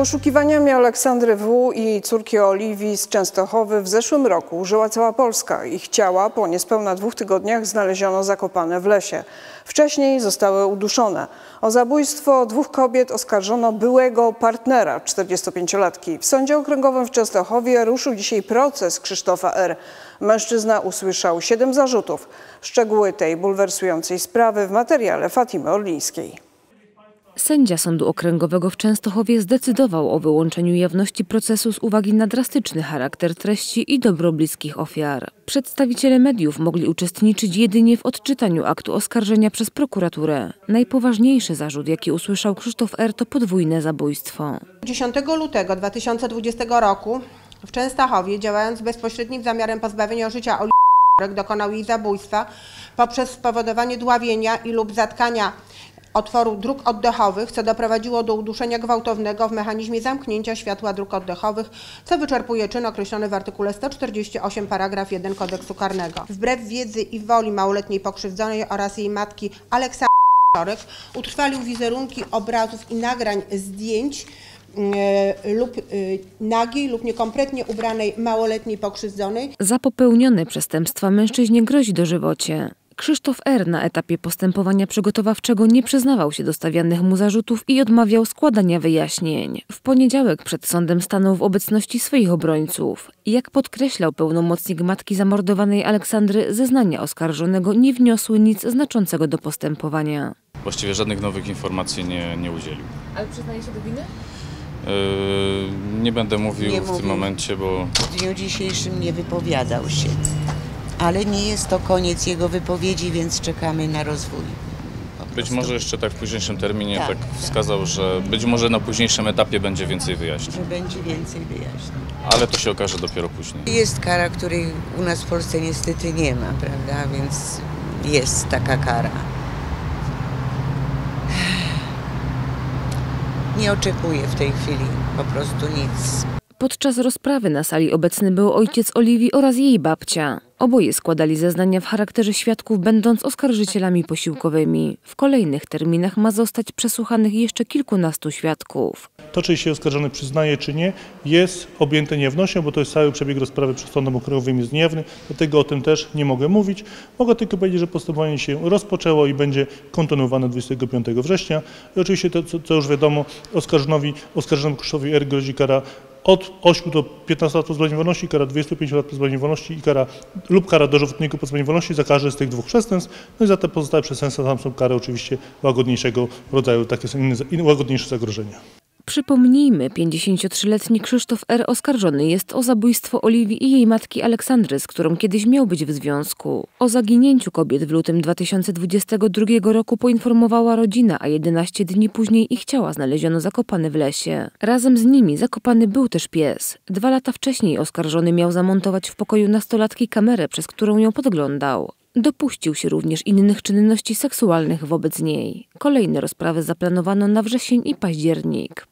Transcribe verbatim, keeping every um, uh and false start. Poszukiwaniami Aleksandry W. i córki Oliwii z Częstochowy w zeszłym roku żyła cała Polska. Ich ciała po niespełna dwóch tygodniach znaleziono zakopane w lesie. Wcześniej zostały uduszone. O zabójstwo dwóch kobiet oskarżono byłego partnera czterdziestopięciolatki. W Sądzie Okręgowym w Częstochowie ruszył dzisiaj proces Krzysztofa R. Mężczyzna usłyszał siedem zarzutów. Szczegóły tej bulwersującej sprawy w materiale Fatimy Orlińskiej. Sędzia Sądu Okręgowego w Częstochowie zdecydował o wyłączeniu jawności procesu z uwagi na drastyczny charakter treści i dobro bliskich ofiar. Przedstawiciele mediów mogli uczestniczyć jedynie w odczytaniu aktu oskarżenia przez prokuraturę. Najpoważniejszy zarzut, jaki usłyszał Krzysztof R., to podwójne zabójstwo. dziesiątego lutego dwa tysiące dwudziestego roku w Częstochowie, działając bezpośrednim zamiarem pozbawienia życia Oliwii, Czorek dokonał jej zabójstwa poprzez spowodowanie dławienia i lub zatkania otworu dróg oddechowych, co doprowadziło do uduszenia gwałtownego w mechanizmie zamknięcia światła dróg oddechowych, co wyczerpuje czyn określony w artykule sto czterdziestym ósmym paragraf pierwszy Kodeksu Karnego. Wbrew wiedzy i woli małoletniej pokrzywdzonej oraz jej matki Aleksander Czorek utrwalił wizerunki obrazów i nagrań zdjęć lub nagiej lub niekompletnie ubranej małoletniej pokrzywdzonej. Za popełnione przestępstwa mężczyźnie grozi dożywocie. Krzysztof R. na etapie postępowania przygotowawczego nie przyznawał się do stawianych mu zarzutów i odmawiał składania wyjaśnień. W poniedziałek przed sądem stanął w obecności swoich obrońców. Jak podkreślał pełnomocnik matki zamordowanej Aleksandry, zeznania oskarżonego nie wniosły nic znaczącego do postępowania. Właściwie żadnych nowych informacji nie, nie udzielił. Ale przyznaje się do winy? Yy, nie będę mówił nie w mówił. tym momencie, bo... W dniu dzisiejszym nie wypowiadał się. Ale nie jest to koniec jego wypowiedzi, więc czekamy na rozwój. Być może jeszcze tak w późniejszym terminie tak, tak wskazał, tak. że być może na późniejszym etapie będzie więcej wyjaśnień. Że będzie więcej wyjaśnień. Ale to się okaże dopiero później. Jest kara, której u nas w Polsce niestety nie ma, prawda? Więc jest taka kara. Nie oczekuję w tej chwili po prostu nic. Podczas rozprawy na sali obecny był ojciec Oliwii oraz jej babcia. Oboje składali zeznania w charakterze świadków, będąc oskarżycielami posiłkowymi. W kolejnych terminach ma zostać przesłuchanych jeszcze kilkunastu świadków. To, czy się oskarżony przyznaje, czy nie, jest objęte niejawnością, bo to jest cały przebieg rozprawy przed Sądem Okręgowym jest niejawny, dlatego o tym też nie mogę mówić. Mogę tylko powiedzieć, że postępowanie się rozpoczęło i będzie kontynuowane dwudziestego piątego września. I oczywiście, to, co już wiadomo, oskarżonowi, oskarżonemu Krzysztofowi Ergozikara od ośmiu do piętnastu lat pozbawienia wolności, kara dwudziestu pięciu lat pozbawienia wolności i kara, lub kara dożywotniego pozbawienia wolności za każde z tych dwóch przestępstw. No i za te pozostałe przestępstwa tam są kary oczywiście łagodniejszego rodzaju, takie są inne, łagodniejsze zagrożenia. Przypomnijmy, pięćdziesięciotrzyletni Krzysztof R. oskarżony jest o zabójstwo Oliwii i jej matki Aleksandry, z którą kiedyś miał być w związku. O zaginięciu kobiet w lutym dwa tysiące dwudziestego drugiego roku poinformowała rodzina, a jedenaście dni później ich ciała znaleziono zakopane w lesie. Razem z nimi zakopany był też pies. Dwa lata wcześniej oskarżony miał zamontować w pokoju nastolatki kamerę, przez którą ją podglądał. Dopuścił się również innych czynności seksualnych wobec niej. Kolejne rozprawy zaplanowano na wrzesień i październik.